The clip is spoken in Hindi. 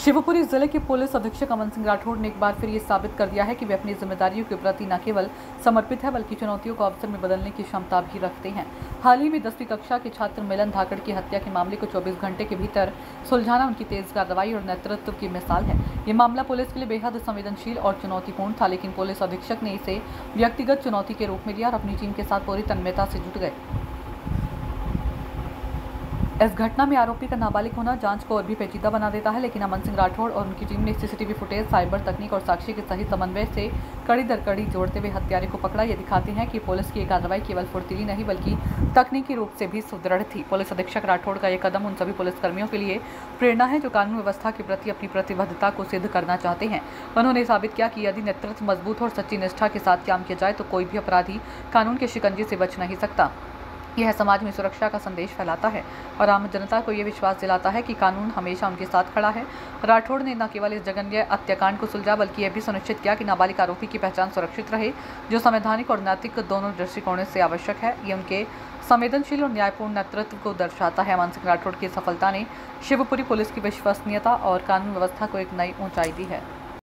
शिवपुरी जिले के पुलिस अधीक्षक अमन सिंह राठौड़ ने एक बार फिर ये साबित कर दिया है कि वे अपनी जिम्मेदारियों के प्रति न केवल समर्पित हैं बल्कि चुनौतियों को अवसर में बदलने की क्षमता भी रखते हैं। हाल ही में 10वीं कक्षा के छात्र मिलन धाकड़ की हत्या के मामले को 24 घंटे के भीतर सुलझाना उनकी तेज कार्रवाई और नेतृत्व की मिसाल है। ये मामला पुलिस के लिए बेहद संवेदनशील और चुनौतीपूर्ण था, लेकिन पुलिस अधीक्षक ने इसे व्यक्तिगत चुनौती के रूप में लिया और अपनी टीम के साथ पूरी तन्मयता से जुट गए। इस घटना में आरोपी का नाबालिग होना जांच को और भी पेचीदा बना देता है, लेकिन अमन सिंह राठौड़ और उनकी टीम ने सीसीटीवी फुटेज, साइबर तकनीक और साक्षी के सही समन्वय से कड़ी दर कड़ी जोड़ते हुए हत्यारे को पकड़ा। ये दिखाते हैं कि पुलिस की कार्रवाई केवल फुर्तीली नहीं बल्कि तकनीकी रूप से भी सुदृढ़ थी। पुलिस अधीक्षक राठौड़ का यह कदम उन सभी पुलिसकर्मियों के लिए प्रेरणा है जो कानून व्यवस्था के प्रति अपनी प्रतिबद्धता को सिद्ध करना चाहते हैं। उन्होंने साबित किया कि यदि नेतृत्व मजबूत और सच्ची निष्ठा के साथ काम किया जाए तो कोई भी अपराधी कानून के शिकंजे से बच नहीं सकता। यह समाज में सुरक्षा का संदेश फैलाता है और आम जनता को यह विश्वास दिलाता है कि कानून हमेशा उनके साथ खड़ा है। राठौड़ ने न केवल इस जघन्य हत्याकांड को सुलझा बल्कि यह भी सुनिश्चित किया कि नाबालिग आरोपी की पहचान सुरक्षित रहे, जो संवैधानिक और नैतिक दोनों दृष्टिकोणों से आवश्यक है। ये उनके संवेदनशील और न्यायपूर्ण नेतृत्व को दर्शाता है। अमन सिंह राठौड़ की सफलता ने शिवपुरी पुलिस की विश्वसनीयता और कानून व्यवस्था को एक नई ऊंचाई दी है।